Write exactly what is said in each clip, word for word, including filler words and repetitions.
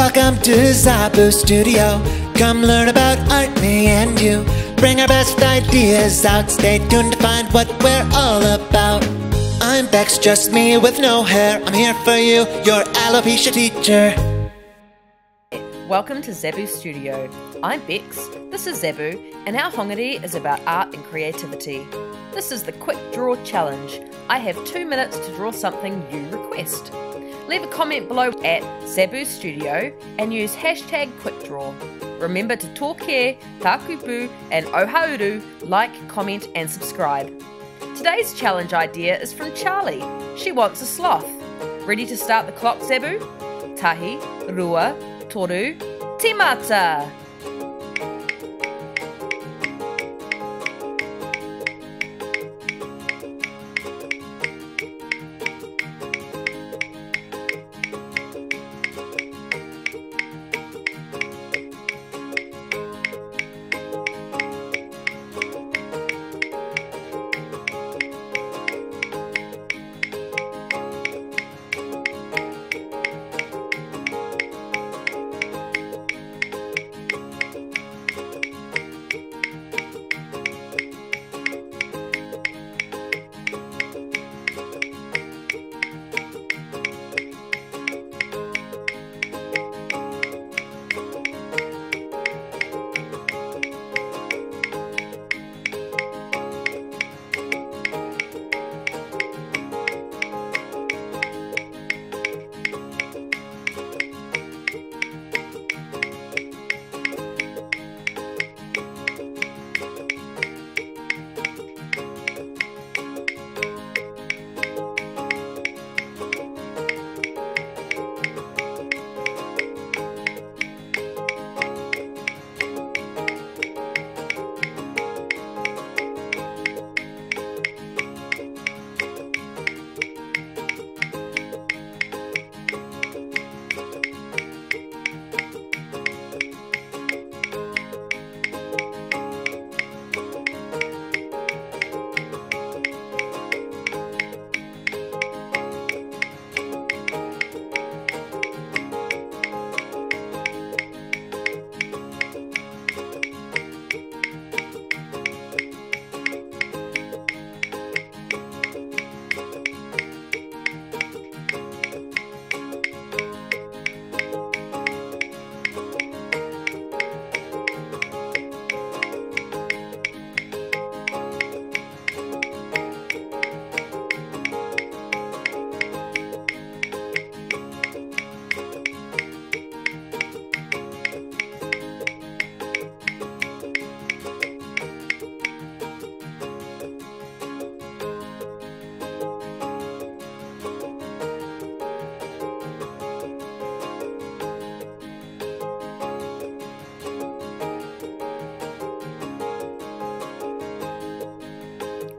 Welcome to Xabu's Studio. Come learn about art, me and you. Bring our best ideas out. Stay tuned to find what we're all about. I'm Bex, just me with no hair. I'm here for you, your alopecia teacher. Welcome to Xabu's Studio. I'm Bex, this is Xabu, and our hongere is about art and creativity. This is the Quick Draw Challenge. I have two minutes to draw something you request. Leave a comment below at Xabu's Studio and use hashtag QuickDraw. Remember to talk here, Tākupu and Ohauru, like, comment and subscribe. Today's challenge idea is from Charlie. She wants a sloth. Ready to start the clock, Xabu? Tahi, rua, toru, timata!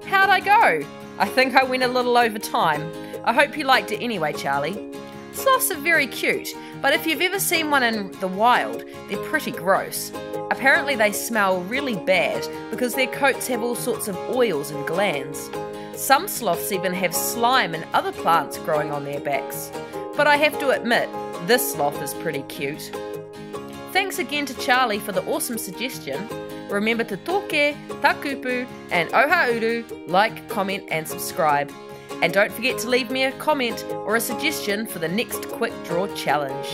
How'd I go? I think I went a little over time. I hope you liked it anyway, Charlie. Sloths are very cute, but if you've ever seen one in the wild, they're pretty gross. Apparently they smell really bad because their coats have all sorts of oils and glands. Some sloths even have slime and other plants growing on their backs. But I have to admit, this sloth is pretty cute. Thanks again to Charlie for the awesome suggestion. Remember to Toke, Tākupu and Ohauru, like, comment and subscribe. And don't forget to leave me a comment or a suggestion for the next Quick Draw Challenge.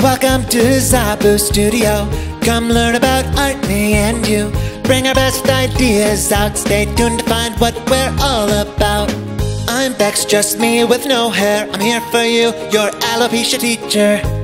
Welcome to Xabu's Studio. Come learn about art, me and you. Bring our best ideas out. Stay tuned to find what we're all about. I'm Bex, just me with no hair. I'm here for you, your alopecia teacher.